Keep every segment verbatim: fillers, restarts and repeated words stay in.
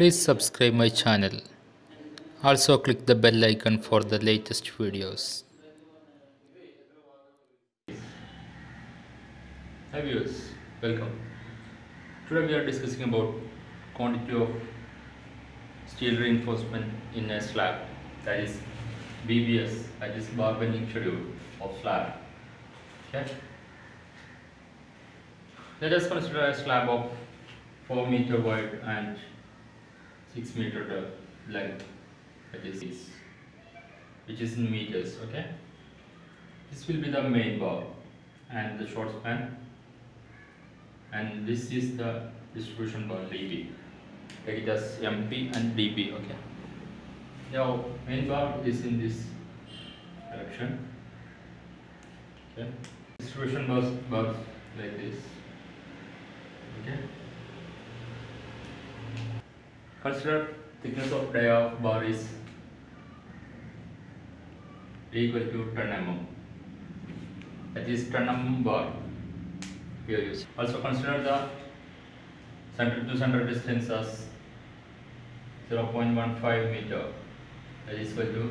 Please subscribe my channel. Also click the bell icon for the latest videos. Hi viewers, welcome. Today we are discussing about quantity of steel reinforcement in a slab, that is B B S, that is bar bending schedule of slab. Okay. Let us consider a slab of four meter wide and six meter length, that is, which is in meters. Okay, this will be the main bar and the short span, and this is the distribution bar D B. Take it as M B and D B. Okay, now main bar is in this direction. Okay, distribution bars bars like this. Okay, consider thickness of dia of bar is equal to ten millimeters. That is ten millimeter bar we are using. Also consider the center to center distance as zero point one five meter. That is equal to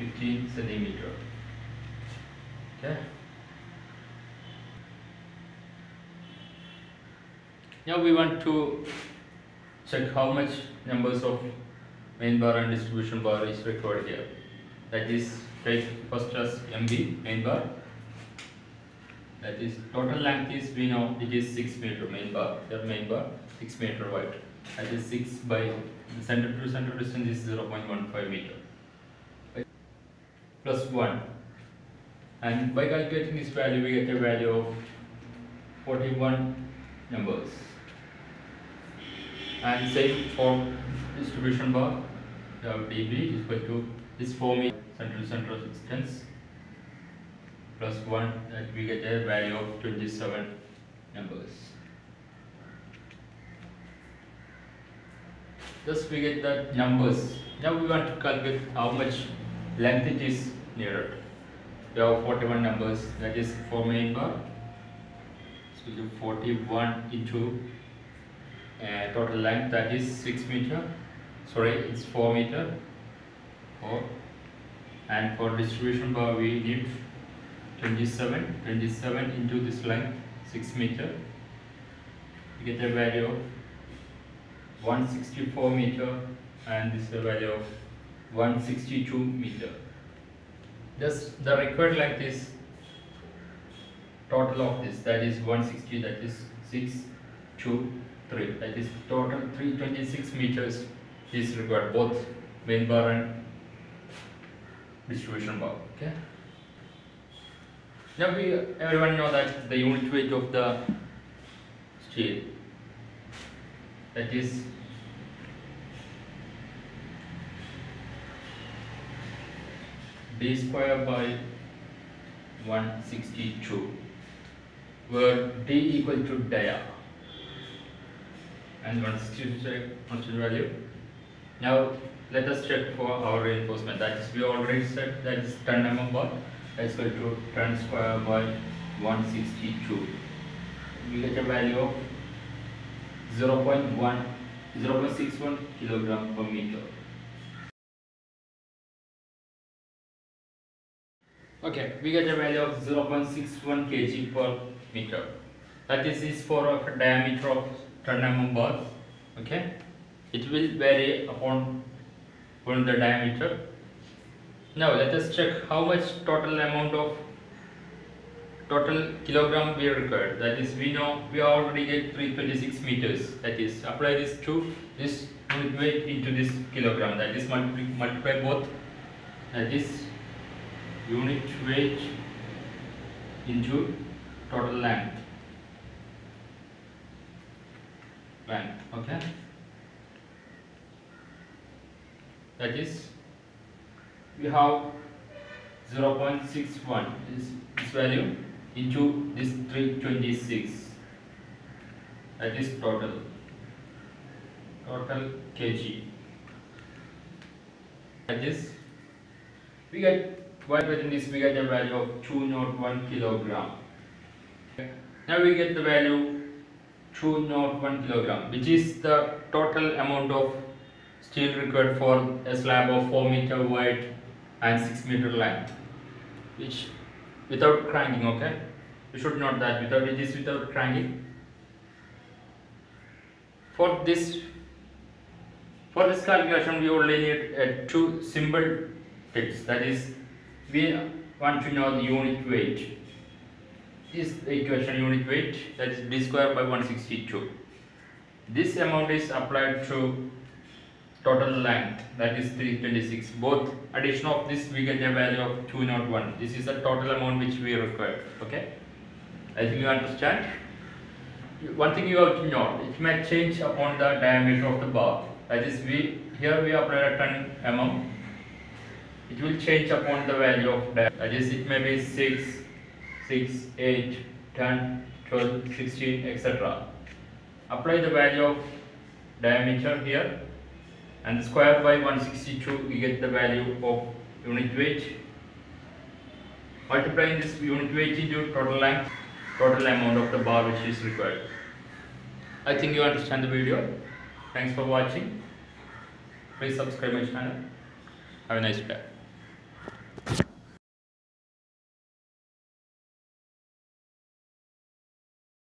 fifteen centimeter. Okay. Now we want to check how much numbers of main bar and distribution bar is required here. That is, take first as M B, main bar. That is, total length is, we know it is six meter main bar. Their main bar six meter wide. That is six by the center to center distance is zero point one five meter. Plus one. And by calculating this value, we get a value of forty-one numbers. And same for distribution bar, the D B is equal to this four meter center to center distance plus one, that we get a value of twenty-seven numbers. Thus we get the numbers. Now we want to calculate how much length it is needed. We have forty-one numbers, that is four main bar. So do forty-one into Uh, total length, that is six meter, sorry, it's four meter, four, and for distribution bar we need twenty-seven, twenty-seven into this length, six meter, we get a value of one hundred sixty-four meter, and this is a value of one hundred sixty-two meter. Thus the required length is total of this, that is one hundred sixty, that is six, two, three, that is total three hundred twenty-six meters is required, both main bar and distribution bar. Okay, now we everyone know that the unit weight of the steel, that is D square by one hundred sixty-two, where D equal to dia. And one hundred sixty-two check constant value. Now let us check for our reinforcement. That is, we already said that is ten millimeter bar. That is equal to ten square by one hundred sixty-two. We get a value of zero point one, zero point six one kilogram per meter. Okay, we get a value of zero point six one kilograms per meter. That is, is for a diameter of ten millimeter bar. Okay, it will vary upon, upon the diameter. Now let us check how much total amount of total kilogram we require. That is, we know we already get three hundred twenty-six meters. That is, apply this to this unit weight into this kilogram. That is, multiply, multiply both. That is unit weight into total length. Length, okay, that is, we have zero point six one is this value into this three hundred twenty-six, that is total total kg. That is, we get while getting this we get a value of two hundred one kilogram. Okay. Now we get the value two hundred one kilogram, which is the total amount of steel required for a slab of four meter wide and six meter length, which without cranking. Okay, you should note that without it is without cranking. For this for this calculation we only need uh, two simple tips, that is, we want to know the unit weight. This equation, unit weight, that is d square by one sixty-two. This amount is applied to total length, that is three twenty-six. Both addition of this we get a value of two hundred one. This is the total amount which we require. Okay, I think you understand. One thing you have to note, it may change upon the diameter of the bar. That is, we here we apply a ton amount. It will change upon the value of diameter. That is, it may be six, six, eight, ten, twelve, sixteen, et cetera. Apply the value of diameter here, and square by one sixty-two, we get the value of unit weight. Multiplying this unit weight into total length, total amount of the bar which is required. I think you understand the video. Thanks for watching. Please subscribe my channel. Have a nice day.